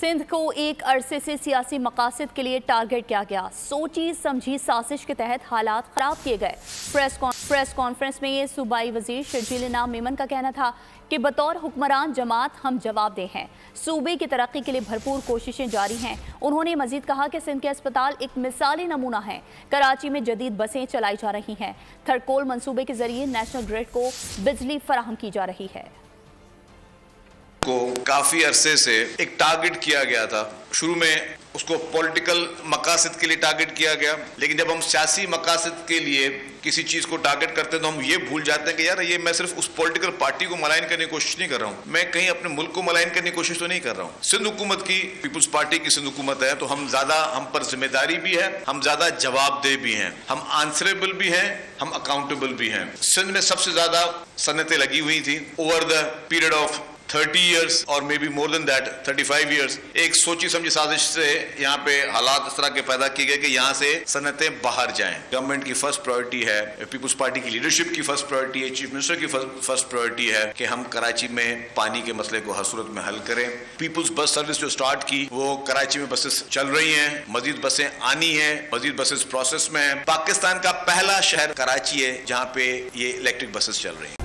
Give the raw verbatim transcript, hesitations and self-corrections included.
सिंध को एक अरसे से सियासी मकासद के लिए टारगेट किया गया। सोची समझी साजिश के तहत हालात ख़राब किए गए। प्रेस प्रेस कॉन्फ्रेंस में सूबाई वजीर शर्जील मेमन का कहना था कि बतौर हुक्मरान जमात हम जवाबदेह हैं, सूबे की तरक्की के लिए भरपूर कोशिशें जारी हैं। उन्होंने मजीद कहा कि सिंध के अस्पताल एक मिसाली नमूना है। कराची में जदीद बसें चलाई जा रही हैं। थरकोल मनसूबे के जरिए नेशनल ग्रिड को बिजली फराहम की जा रही है। को काफी अरसे से एक टारगेट किया गया था। शुरू में उसको पॉलिटिकल मकासद के लिए टारगेट किया गया, लेकिन जब हम सियासी मकासद के लिए किसी चीज़ को टारगेट करते हैं तो हम ये भूल जाते हैं कि यार ये मैं सिर्फ उस पॉलिटिकल पार्टी को मलाइन करने की कोशिश नहीं कर रहा हूँ, मैं कहीं अपने मुल्क को मलाइन करने की कोशिश तो नहीं कर रहा हूँ। सिंध हुकूमत की, पीपुल्स पार्टी की सिंध हुकूमत है, तो हम ज़्यादा, हम पर जिम्मेदारी भी है, हम ज़्यादा जवाबदेह भी हैं, हम आंसरेबल भी हैं, हम अकाउंटेबल भी हैं। सिंध में सबसे ज़्यादा सनतें लगी हुई थी over the period of thirty years और maybe more than that thirty five years. एक सोची समझी साजिश से यहाँ पे हालात इस तरह के पैदा किए गए कि यहाँ से सनतें बाहर जाएं। गवर्नमेंट की फर्स्ट प्रायोरिटी है, पीपुल्स पार्टी की लीडरशिप की फर्स्ट प्रायोरिटी है, चीफ मिनिस्टर की फर्स्ट प्रायोरिटी है कि हम कराची में पानी के मसले को हर सूरत में हल करें। पीपुल्स बस सर्विस जो स्टार्ट की, वो कराची में बसेस चल रही है, मजीद बसें आनी है, मजीद बसेस प्रोसेस में है। पाकिस्तान का पहला शहर कराची है जहाँ पे ये इलेक्ट्रिक बसेस चल रही है।